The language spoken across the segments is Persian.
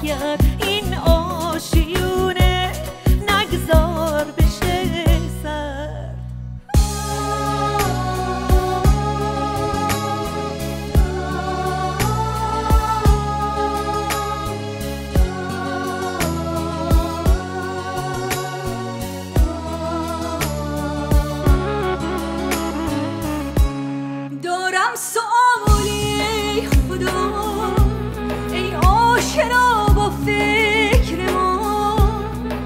برگرد این آشیونه نگذار بشه سر. دارم سؤالی ای خدا، ای آشنا با فکر ما،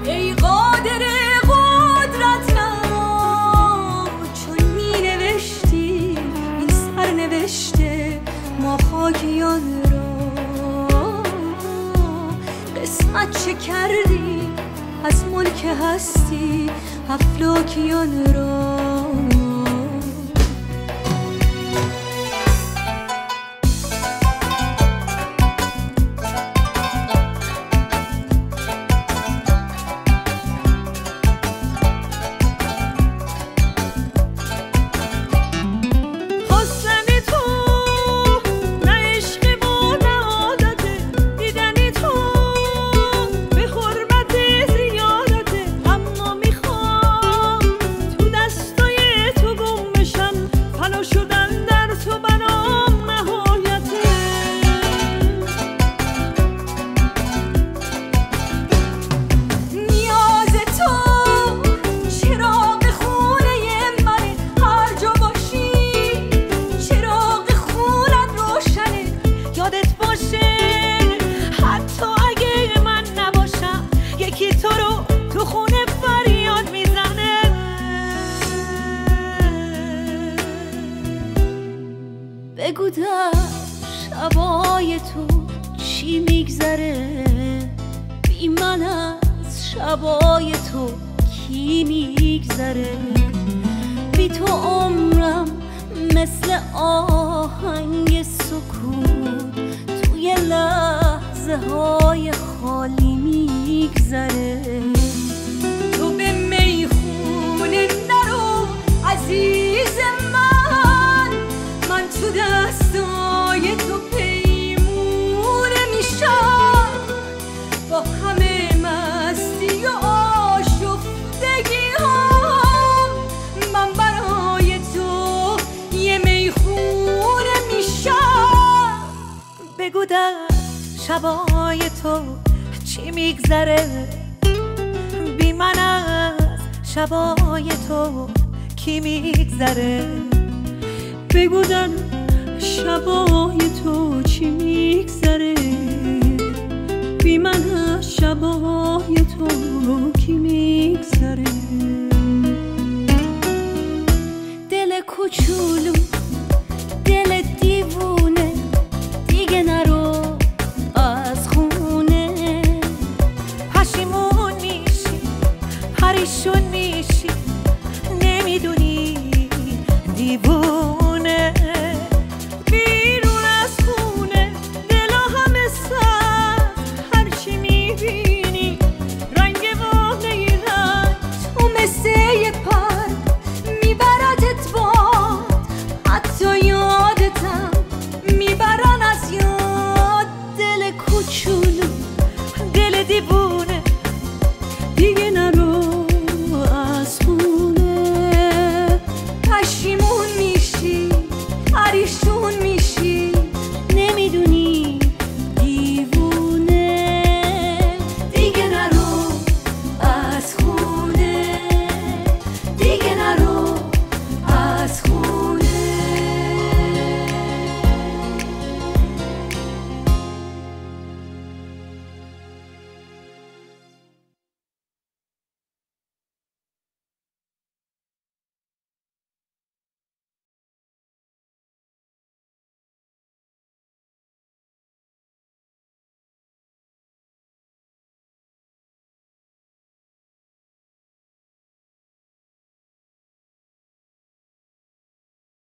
ای قادر قدرت ما، چون می نوشتی این سرنوشته ما خاکیان را، قسمت چه کردی از ملک هستی افلاکیان را. بگو در شبای تو چی میگذره، بی من از شبای تو کی میگذره؟ بی تو عمرم مثل آهنگ سکون توی لحظه های خالی میگذره. تو به میخونه نرو عزیز من، تو دستای تو پیمونه میشم، با همه مستی و آشفتگی هم من برای تو یه میخونه میشم. بگو در شبای تو چی میگذره، بی من از شبای تو کی میگذره؟ بگو در شبای تو چی میگذره، بی من از شبای تو کی میگذره؟ دل کوچولو